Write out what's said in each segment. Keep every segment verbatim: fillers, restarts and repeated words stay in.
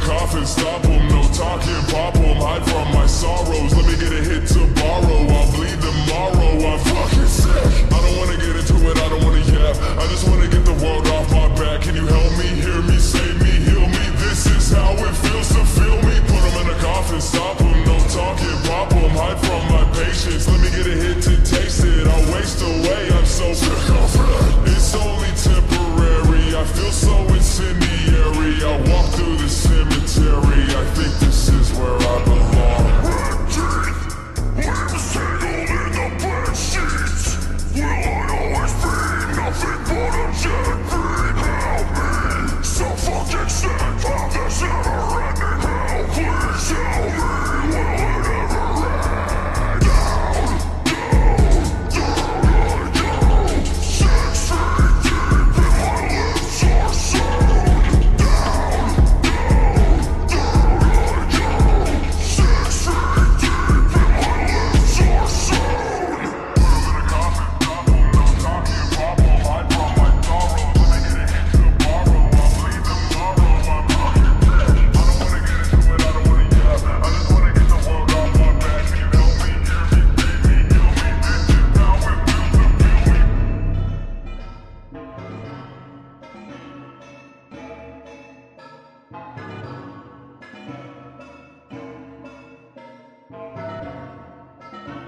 coffin, stop him, no talking, pop him, hide from my sorrows. Let me get a hit tomorrow, I'll bleed tomorrow. I'm fucking sick, I don't wanna get into it, I don't wanna yap, I just wanna get the world off my back. Can you help me, hear me, save me, heal me? This is how it feels to feel me. Put him in a coffin, stop him, no talking, pop him, hide from my patience. Let me get a hit to taste it, I'll waste away, I'm so sick of it. It's only temporary, I feel so incendiary, I walk through the cemetery, I think this is where I belong. Red teeth, limbs tangled in the black sheets. Will I always be nothing but a jet feed? Help me, so fucking sick of this never ending hell. Please tell me, will it ever end? Down, down, down I go. Six feet deep and my lips are sewn. Down, down, down I go. Six feet deep and my lips are sewn. Put him in a coffin, drop him, no talking, pop him, hide from my sorrows. Let me get a hit tomorrow, I'll bleed tomorrow. I'm fucking dead, I don't wanna get into it, I don't wanna yell, I just wanna get the world off my back. Can you help me, hear me, save me, heal me? This is how it feels to feel me. Put him in a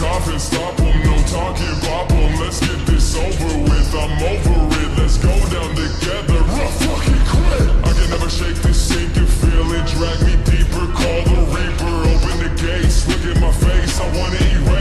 coffin, stop him, no talking, pop him. Let's get this over with, I'm over it. Let's go down together, I fucking quit. I can never shake this sinking feeling. Drag me deeper, call the reaper. Open the gates, look at my face, I wanna erase